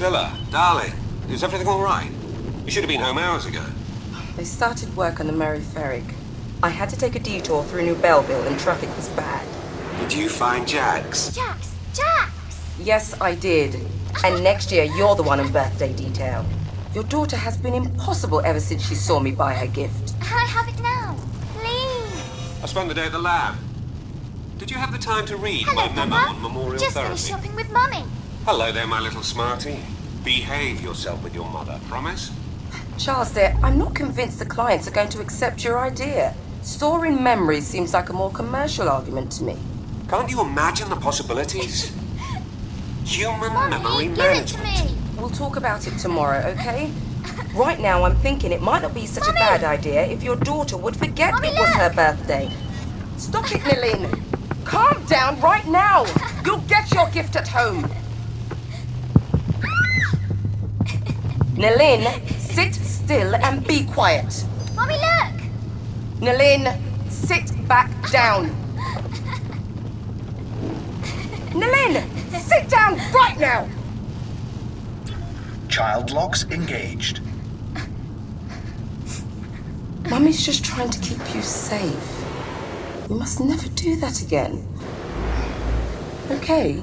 Scylla, darling, is everything all right? You should have been home hours ago. They started work on the Murray Ferrick. I had to take a detour through New Belleville and traffic was bad. Did you find Jax? Jax! Yes, I did. And next year, you're the one in birthday detail. Your daughter has been impossible ever since she saw me buy her gift. Can I have it now? Please! I spent the day at the lab. Did you have the time to read my memo on memorial therapy? Just finished shopping with Mummy. Hello there, my little smarty. Behave yourself with your mother, promise? Charles dear, I'm not convinced the clients are going to accept your idea. Storing memories seems like a more commercial argument to me. Can't you imagine the possibilities? Human memory management. Give it to me. We'll talk about it tomorrow, okay? Right now I'm thinking it might not be such a bad idea if your daughter would forget it was her birthday. Stop it, Nilin. Calm down right now. You'll get your gift at home. Nilin, sit still and be quiet. Mummy, look! Nilin, sit back down. Nilin, sit down right now! Child locks engaged. Mummy's just trying to keep you safe. You must never do that again. Okay.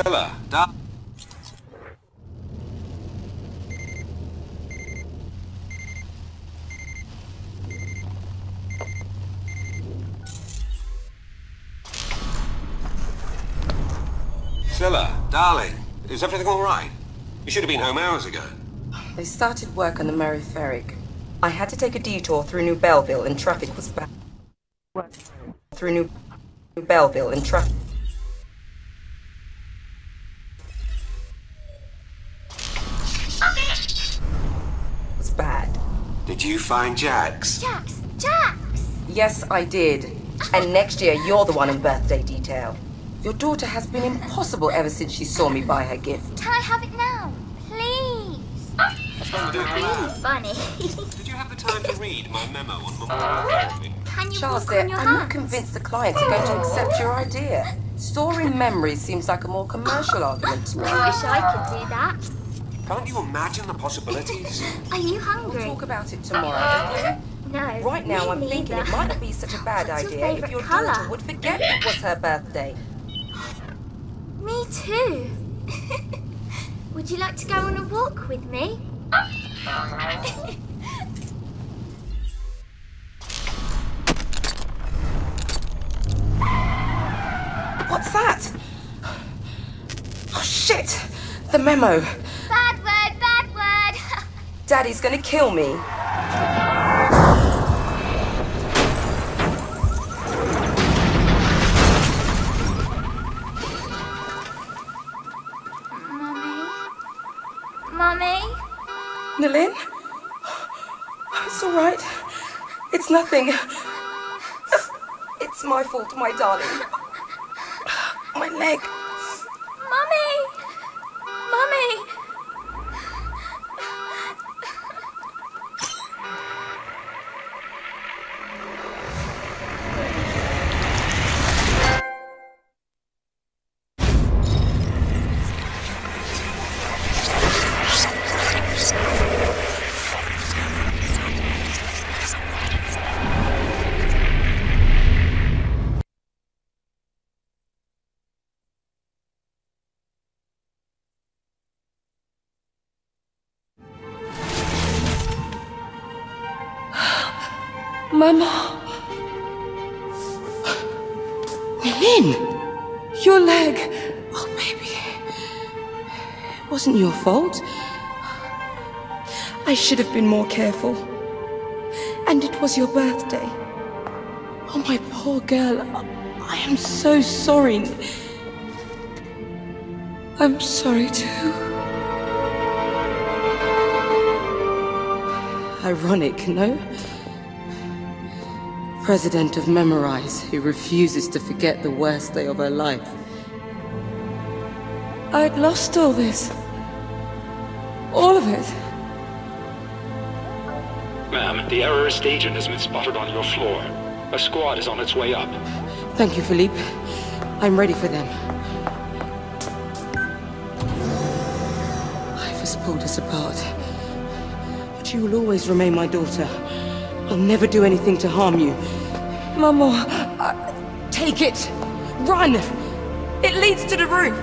Scylla, darling, is everything all right? You should have been home hours ago. They started work on the Murray Ferrick. I had to take a detour through New Belleville and traffic was bad. Through New Belleville and traffic. Did you find Jax? Jax! Yes, I did. And next year, you're the one in birthday detail. Your daughter has been impossible ever since she saw me buy her gift. Can I have it now, Funny. Did you have the time to read my memo on Memorize? Charles, dear, I'm not convinced the clients are going to accept your idea. Storing memories seems like a more commercial argument to me. I wish I could do that. Can't you imagine the possibilities? Are you hungry? We'll talk about it tomorrow. No, right now, I'm thinking it might not be such a bad idea if your daughter would forget it was her birthday. Me too. Would you like to go on a walk with me? What's that? Oh shit! The memo. Bad word, bad word. Daddy's gonna kill me. Mummy? Nilin? It's all right. It's nothing. It's my fault, my darling. My leg. Mummy! Mummy! Mama! Nilin! Your leg! Oh, baby. It wasn't your fault. I should have been more careful. And it was your birthday. Oh, my poor girl. I am so sorry. I'm sorry, too. Ironic, no? President of Memorize, who refuses to forget the worst day of her life. I'd lost all this. All of it. Ma'am, the Errorist agent has been spotted on your floor. A squad is on its way up. Thank you, Philippe. I'm ready for them. Life has pulled us apart. But you will always remain my daughter. I'll never do anything to harm you. Maman, take it. Run. It leads to the roof.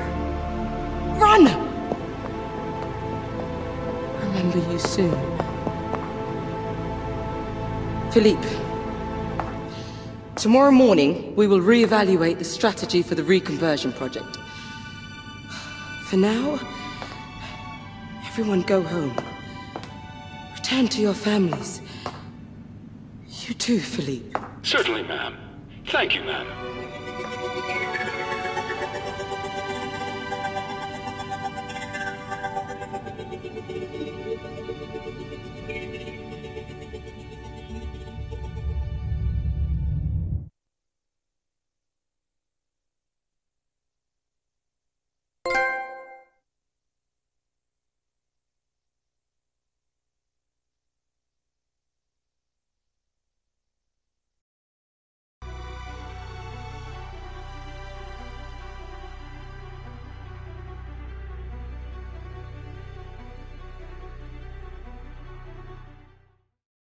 Run. Remember you soon. Philippe, tomorrow morning we will reevaluate the strategy for the reconversion project. For now, everyone go home. Return to your families. You too, Philippe. Certainly, ma'am. Thank you, ma'am.